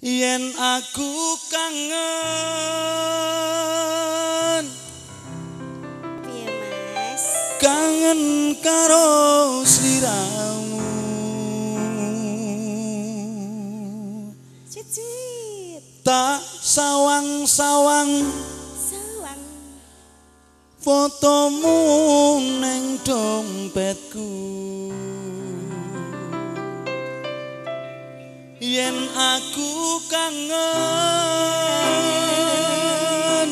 Yen aku kangen, piye Mas? Kangen karo sliramu. Cicit. Tak sawang-sawang sawang fotomu neng dompetku. Yen aku kangen,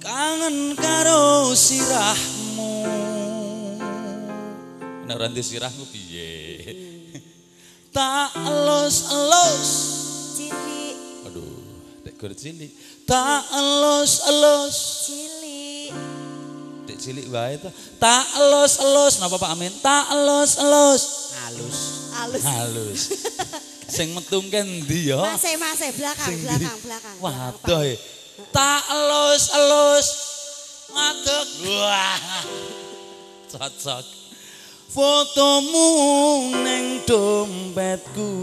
kangen karo sirahmu. Nek ora ndek sirahmu piye? Tak elus-elus cilik. Aduh, dek gur cilik. Tak elus-elus cilik. Dek cilik wae ta. Tak elus-elus napa Pak Amin? Tak elus-elus. Halus. Halus. Halus. Sing metu kendi ya. Masih belakang. Waduh. Tak elus-elus ngadeg. Wah. Cocok. Fotomu ning dompetku.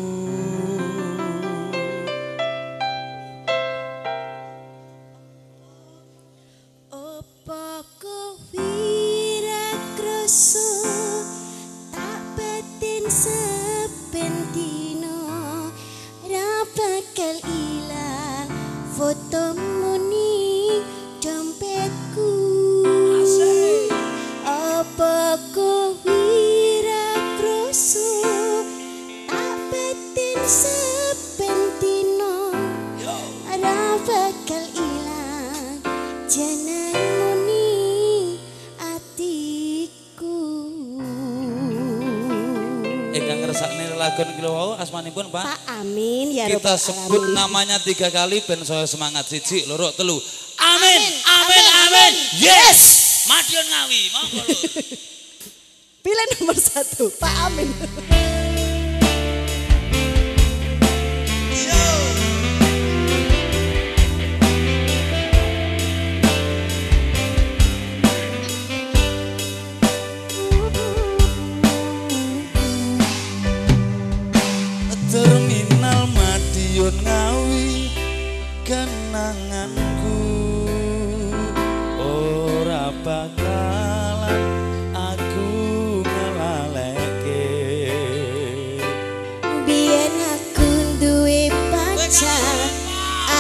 Opo kowe ra krasa tak petin sepenti bakal ilang fotomu ning dompetku. Asik. Apa kowe ra krasa tak petin saben dina ra bakal ilang jenengmu ning atiku. Ingkang ngersakne lagu kula wau asmanipun Pak Amin ya. Kita sebut namanya 3 kali ben saya semangat. 1, 2, 3. Amin. Amin. Yes. Madiun Ngawi. Monggo lho. Pilihan nomor 1 Pak Amin. Terminal Madiun Ngawi, kenanganku ora bakalan aku ngelaleke. Biyen aku duwe pacar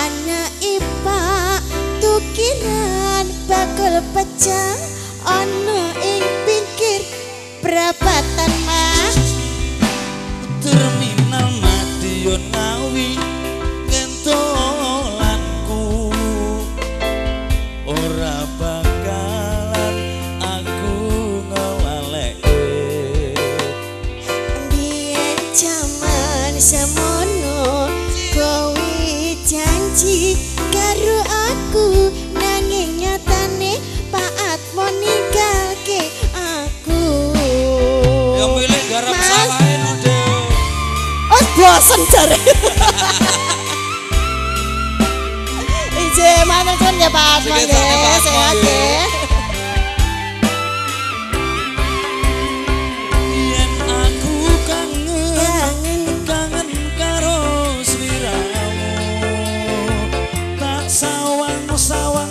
anak ipa tukiran bakul pecah ono ing pinggir perapatan mah. Terminal Madiun Ngawi kentolanku ora bakalan aku ngelaleke. Biyen jaman semono kowe janji karo aku nanging nyatane paatmu ninggalke aku. Ya milih garap salah. Bosen cari. Ije mana kan ya Pak Atman deh, sehat deh. Yang aku kangen karo sliramu. Tak sawang-sawang.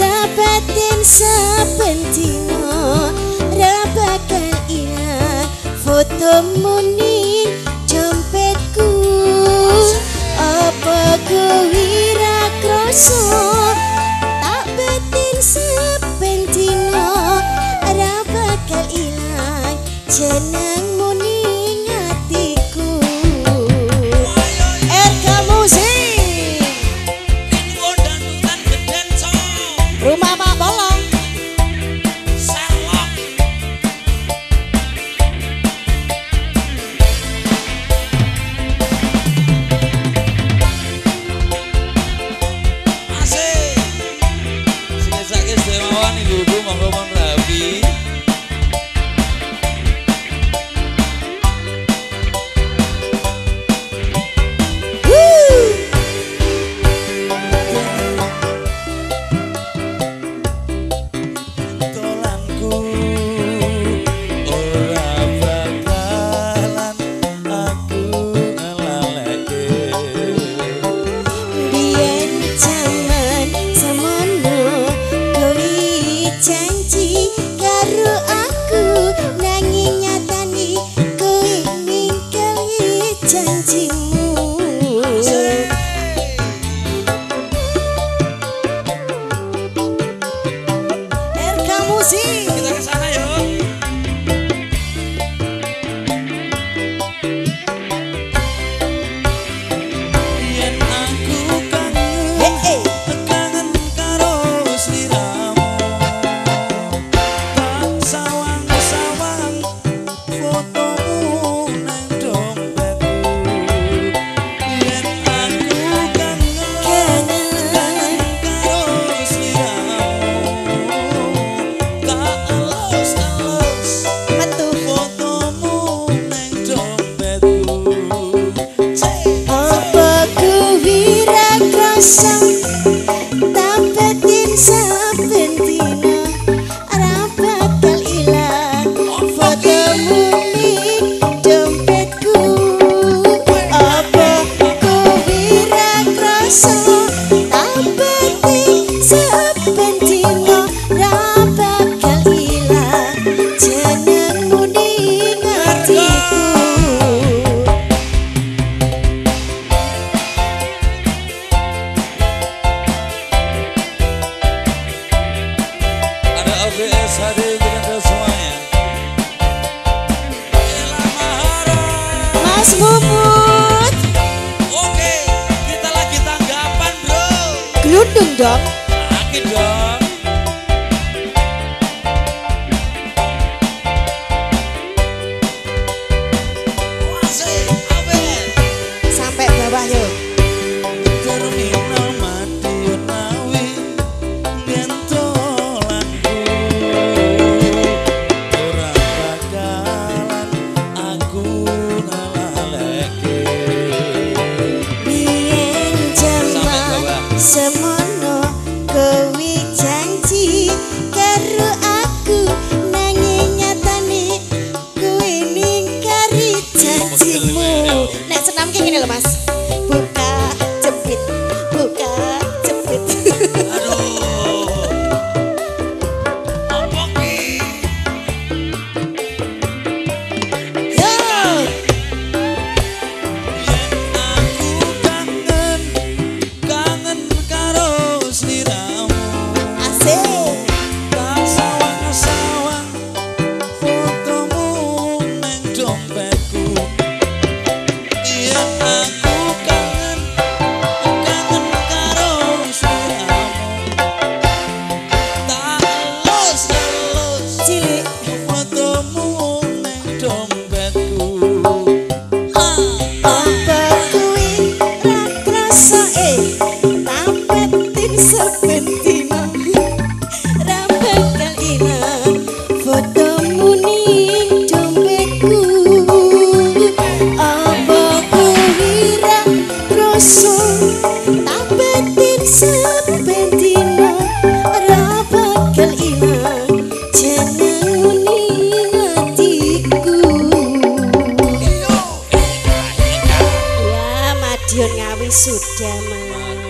Dapatin saben dina ra bakal ilang fotomu ning dompetku. Apa kowe ra krasa tak petin saben dina ra bakal ilang jenengmu ning atiku. RK Musik. Terima kasih. ngomong Rabi. Bubut. Oke, kita lagi tanggapan, bro. Gelundung dong. Makin dong. Sampai bawah yuk. Madiun Ngawi sudah